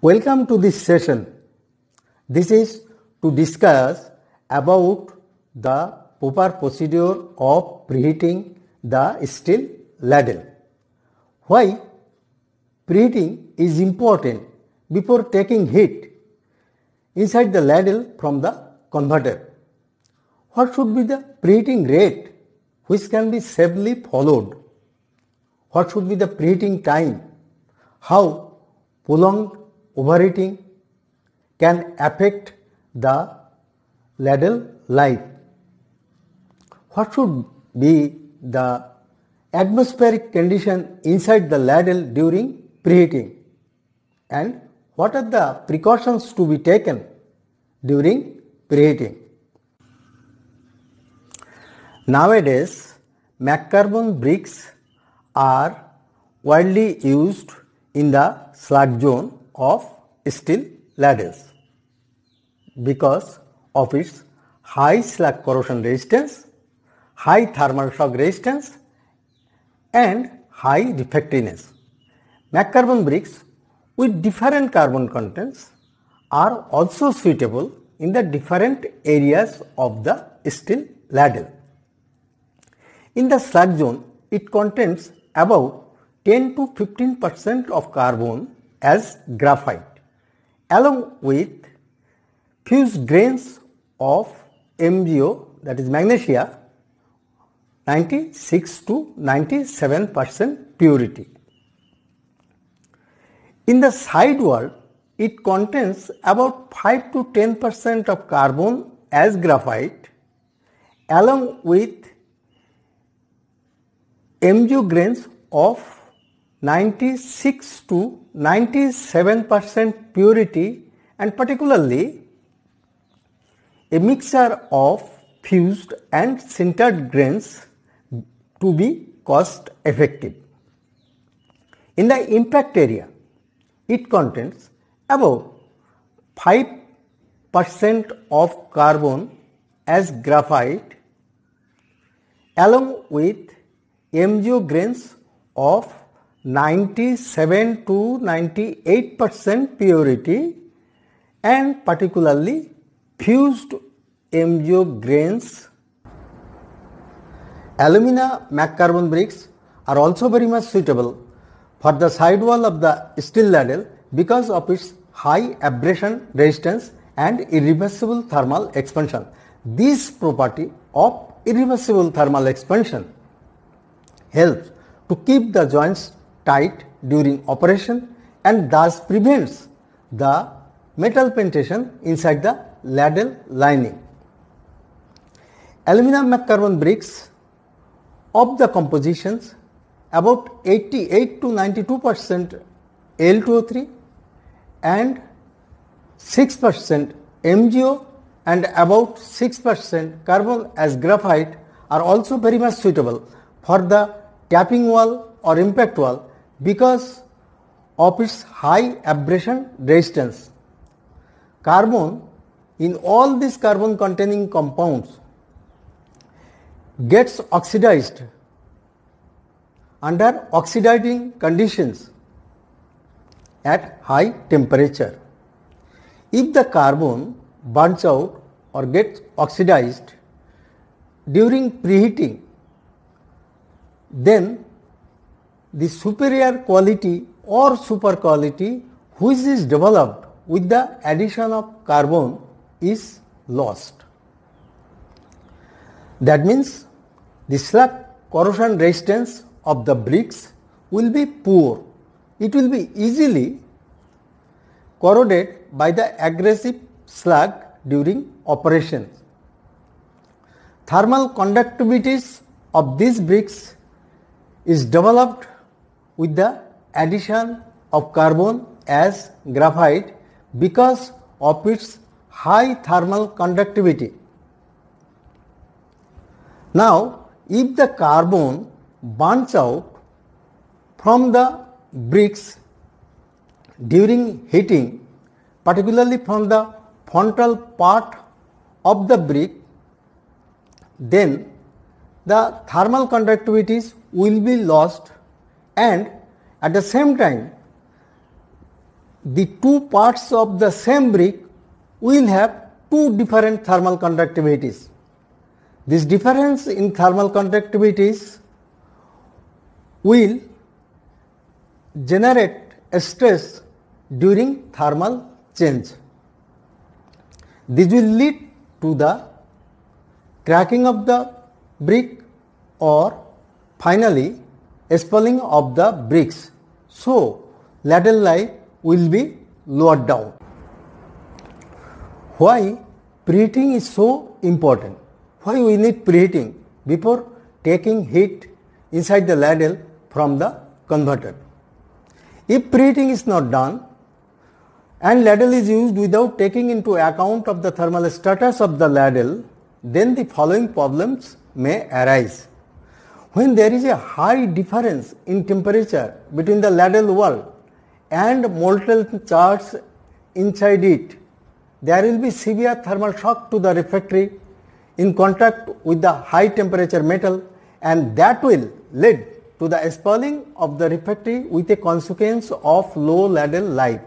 Welcome to this session. This is to discuss about the proper procedure of preheating the steel ladle. Why preheating is important before taking heat inside the ladle from the converter. What should be the preheating rate which can be safely followed? What should be the preheating time? How prolonged overheating can affect the ladle life. What should be the atmospheric condition inside the ladle during preheating, and what are the precautions to be taken during preheating? Nowadays, MacCarbon bricks are widely used in the slag zone of steel laddles because of its high slag corrosion resistance, high thermal shock resistance and high refractiveness. MacCarbon bricks with different carbon contents are also suitable in the different areas of the steel laddle. In the slag zone, it contains about 10 to 15% of carbon as graphite, along with fused grains of MgO, that is magnesia, 96 to 97% purity. In the side wall, it contains about 5 to 10% of carbon as graphite, along with MgO grains of 96 to 97% purity, and particularly a mixture of fused and sintered grains to be cost effective. In the impact area, it contains about 5% of carbon as graphite along with MgO grains of 97 to 98% purity, and particularly fused MgO grains. Alumina MacCarbon bricks are also very much suitable for the sidewall of the steel ladle because of its high abrasion resistance and irreversible thermal expansion. This property of irreversible thermal expansion helps to keep the joints tight during operation and thus prevents the metal penetration inside the ladle lining. Aluminum MacCarbon bricks, of the compositions, about 88 to 92% Al2O3 and 6% MgO and about 6% carbon as graphite are also very much suitable for the tapping wall or impact wall because of its high abrasion resistance. Carbon in all these carbon containing compounds gets oxidized under oxidizing conditions at high temperature. If the carbon burns out or gets oxidized during preheating, then the superior quality or super quality which is developed with the addition of carbon is lost. That means the slag corrosion resistance of the bricks will be poor. It will be easily corroded by the aggressive slag during operations. Thermal conductivities of these bricks is developed with the addition of carbon as graphite because of its high thermal conductivity. Now, if the carbon burns out from the bricks during heating, particularly from the frontal part of the brick, then the thermal conductivities will be lost, and at the same time the two parts of the same brick will have two different thermal conductivities. This difference in thermal conductivities will generate a stress during thermal change. This will lead to the cracking of the brick or finally spalling of the bricks. So, lateral life will be lowered down. Why preheating is so important? Why we need preheating before taking heat inside the ladle from the converter? If preheating is not done and ladle is used without taking into account of the thermal status of the ladle, then the following problems may arise. When there is a high difference in temperature between the ladle wall and molten charge inside it, there will be severe thermal shock to the refractory in contact with the high temperature metal, and that will lead to the spalling of the refractory with a consequence of low ladle life.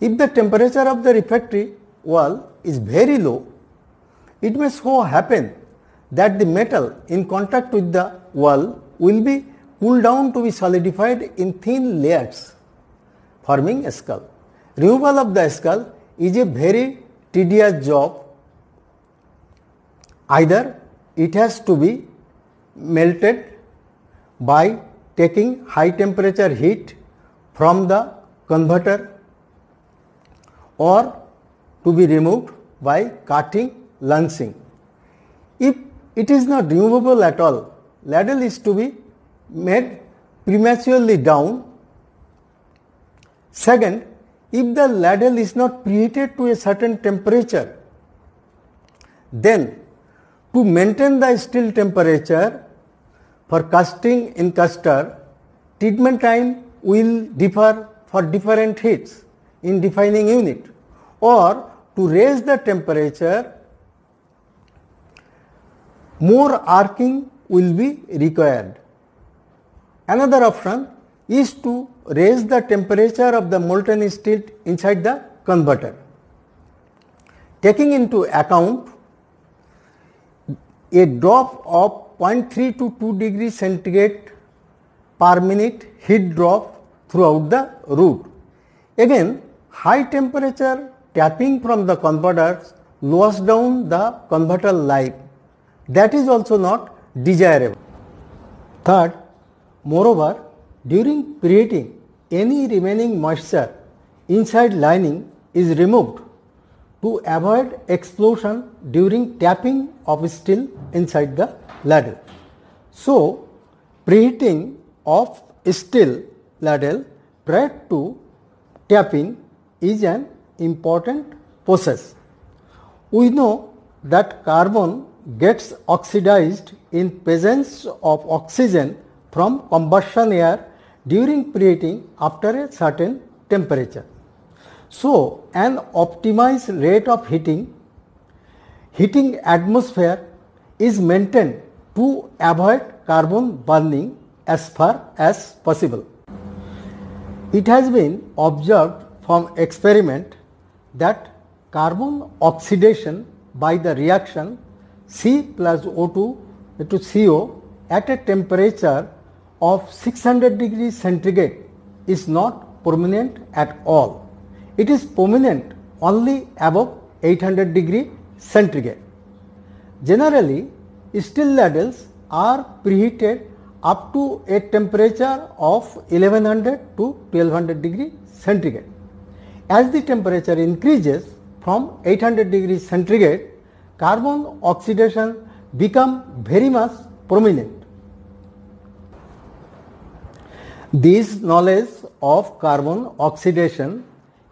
If the temperature of the refractory wall is very low, it may so happen that the metal in contact with the wall will be cooled down to be solidified in thin layers, forming a skull. Removal of the skull is a very tedious job. Either it has to be melted by taking high temperature heat from the converter, or to be removed by cutting, lancing. If it is not removable at all, ladle is to be made prematurely down. Second, if the ladle is not preheated to a certain temperature, then to maintain the still temperature for casting in caster, treatment time will differ for different heats in defining unit, or to raise the temperature, more arcing will be required. Another option is to raise the temperature of the molten steel inside the converter. Taking into account a drop of 0.3 to 2 degrees centigrade per minute heat drop throughout the route. Again, high temperature tapping from the converters lowers down the converter life. That is also not desirable. Third, moreover, during preheating, any remaining moisture inside lining is removed to avoid explosion during tapping of steel inside the ladle. So, preheating of steel ladle prior to tapping is an important process. We know that carbon gets oxidized in presence of oxygen from combustion air during preheating after a certain temperature. So, an optimized rate of heating atmosphere is maintained to avoid carbon burning as far as possible. It has been observed from experiment that carbon oxidation by the reaction C plus O2 to CO at a temperature of 600 degrees centigrade is not permanent at all. It is permanent only above 800 degrees centigrade. Generally, steel ladles are preheated up to a temperature of 1100 to 1200 degrees centigrade. As the temperature increases from 800 degrees centigrade, carbon oxidation become very much prominent. This knowledge of carbon oxidation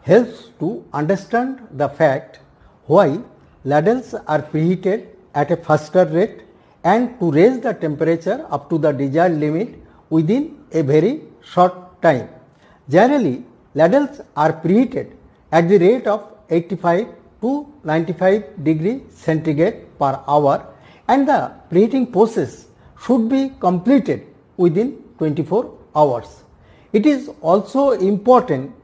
helps to understand the fact why ladles are preheated at a faster rate and to raise the temperature up to the desired limit within a very short time. Generally, ladles are preheated at the rate of 85 to 95 degrees centigrade per hour, and the preheating process should be completed within 24 hours. It is also important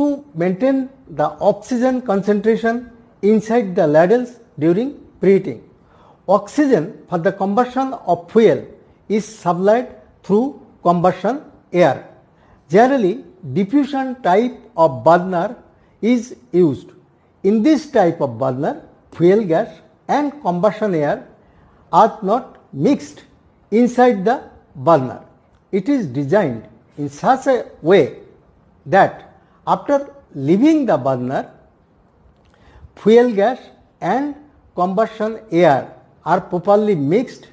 to maintain the oxygen concentration inside the ladles during preheating. Oxygen for the combustion of fuel is supplied through combustion air. Generally, diffusion type of burner is used. In this type of burner, fuel gas and combustion air are not mixed inside the burner. It is designed in such a way that after leaving the burner, fuel gas and combustion air are properly mixed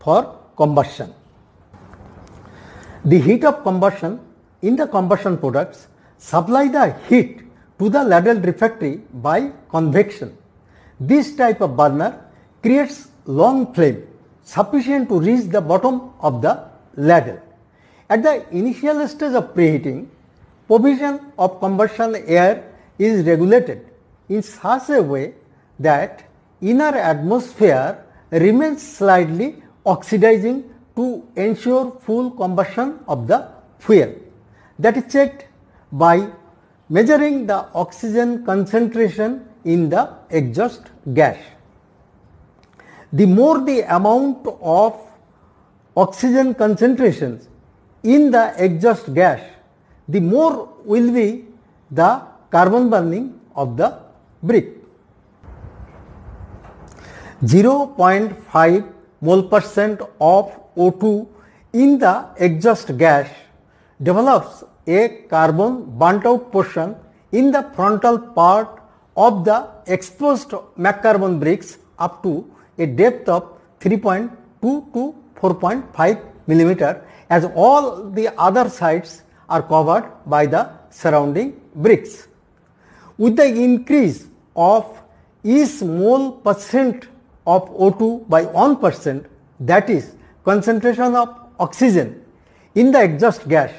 for combustion. The heat of combustion in the combustion products supply the heat to the ladled refractory by convection. This type of burner creates long flame sufficient to reach the bottom of the ladle. At the initial stage of preheating, provision of combustion air is regulated in such a way that inner atmosphere remains slightly oxidizing to ensure full combustion of the fuel. That is checked by measuring the oxygen concentration in the exhaust gas. The more the amount of oxygen concentrations in the exhaust gas, the more will be the carbon burning of the brick. 0.5 mol% of O2 in the exhaust gas develops a carbon burnt out portion in the frontal part of the exposed McCarbon bricks up to a depth of 3.2 to 4.5 millimeter, as all the other sides are covered by the surrounding bricks. With the increase of each mol% of O2 by 1%, that is concentration of oxygen in the exhaust gas,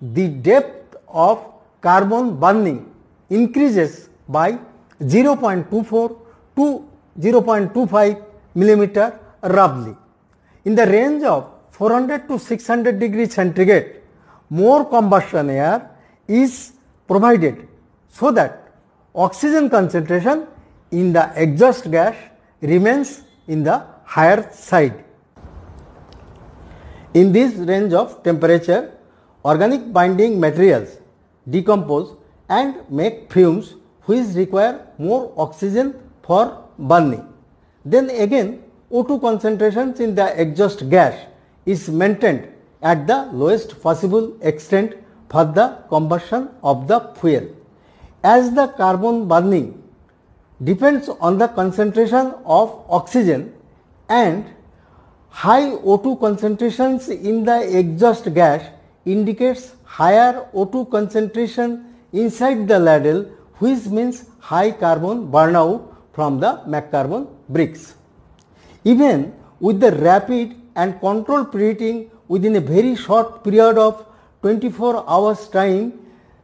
the depth of carbon burning increases by 0.24 to 0.25 millimeter roughly. In the range of 400 to 600 degrees centigrade, more combustion air is provided so that oxygen concentration in the exhaust gas remains in the higher side. In this range of temperature, organic binding materials decompose and make fumes which require more oxygen for burning. Then again, O2 concentrations in the exhaust gas is maintained at the lowest possible extent for the combustion of the fuel. As the carbon burning depends on the concentration of oxygen and high O2 concentrations in the exhaust gas indicates higher O2 concentration inside the ladle, which means high carbon burnout from the McCarbon bricks. Even with the rapid and controlled preheating within a very short period of 24 hours time,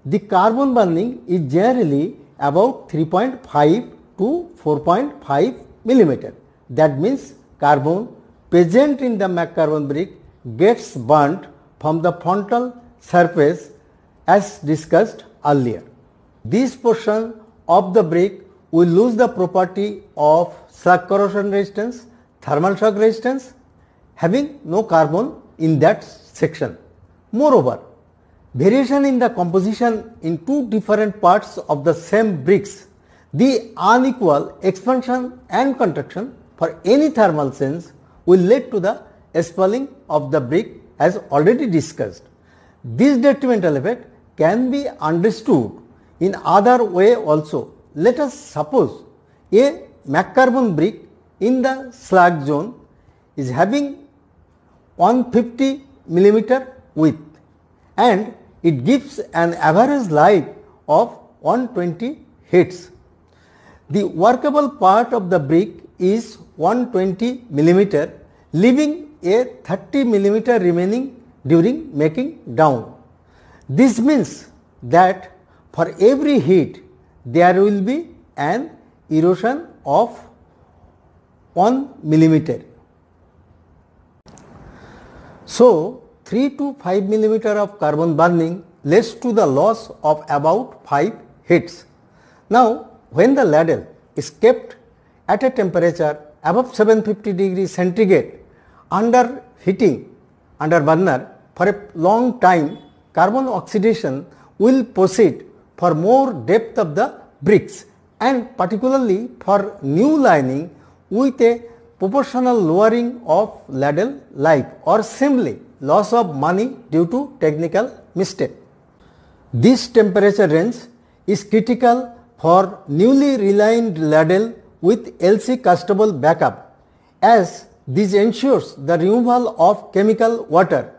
the carbon burning is generally about 3.5 to 4.5 millimeter. That means carbon present in the McCarbon brick gets burnt from the frontal surface as discussed earlier. This portion of the brick will lose the property of shock corrosion resistance, thermal shock resistance, having no carbon in that section. Moreover, variation in the composition in two different parts of the same bricks, the unequal expansion and contraction for any thermal sense will lead to the spalling of the brick as already discussed. This detrimental effect can be understood in other way also. Let us suppose a McCarbon brick in the slag zone is having 150 millimeter width and it gives an average life of 120 hits. The workable part of the brick is 120 millimeter, leaving a 30 millimeter remaining during making down. This means that for every hit there will be an erosion of 1 millimeter. So 3 to 5 millimeter of carbon burning leads to the loss of about 5 hits. Now, when the ladle is kept at a temperature above 750 degrees centigrade under heating under burner for a long time, carbon oxidation will proceed for more depth of the bricks and particularly for new lining with a proportional lowering of ladle life or simply loss of money due to technical mistake. This temperature range is critical for newly relined ladle with LC castable backup, as this ensures the removal of chemical water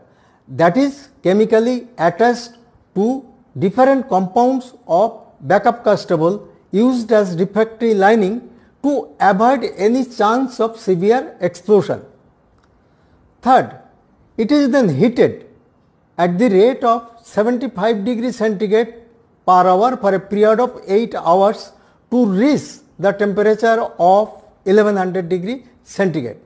that is chemically attached to different compounds of backup castable used as refractory lining to avoid any chance of severe explosion. Third, it is then heated at the rate of 75 degrees centigrade per hour for a period of 8 hours to reach the temperature of 1100 degrees centigrade.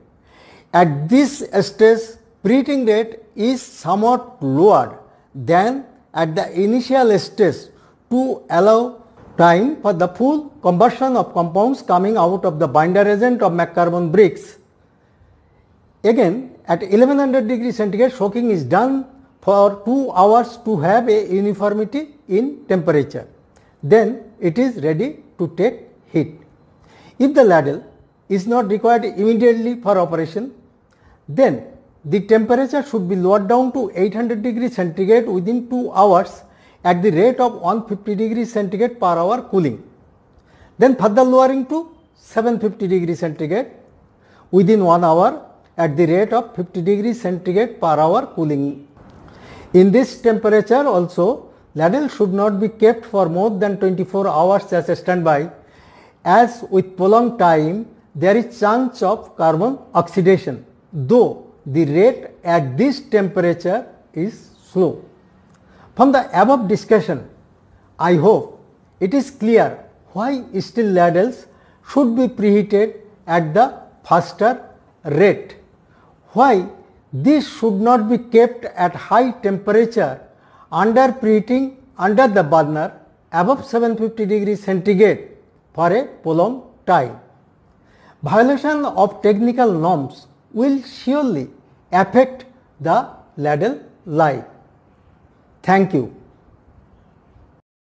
At this stage, preheating rate is somewhat lower than at the initial stage to allow time for the full combustion of compounds coming out of the binder agent of McCarbon bricks. Again, at 1100 degrees centigrade, soaking is done for 2 hours to have a uniformity in temperature. Then it is ready to take heat. If the ladle is not required immediately for operation, then the temperature should be lowered down to 800 degrees centigrade within 2 hours at the rate of 150 degrees centigrade per hour cooling. Then further lowering to 750 degrees centigrade within 1 hour at the rate of 50 degrees centigrade per hour cooling. In this temperature also, ladle should not be kept for more than 24 hours as a standby, as with prolonged time there is chance of carbon oxidation, though the rate at this temperature is slow. From the above discussion, I hope it is clear why steel ladles should be preheated at the faster rate, why this should not be kept at high temperature under preheating under the burner above 750 degrees centigrade for a prolonged time. Violation of technical norms will surely affect the ladle life. Thank you.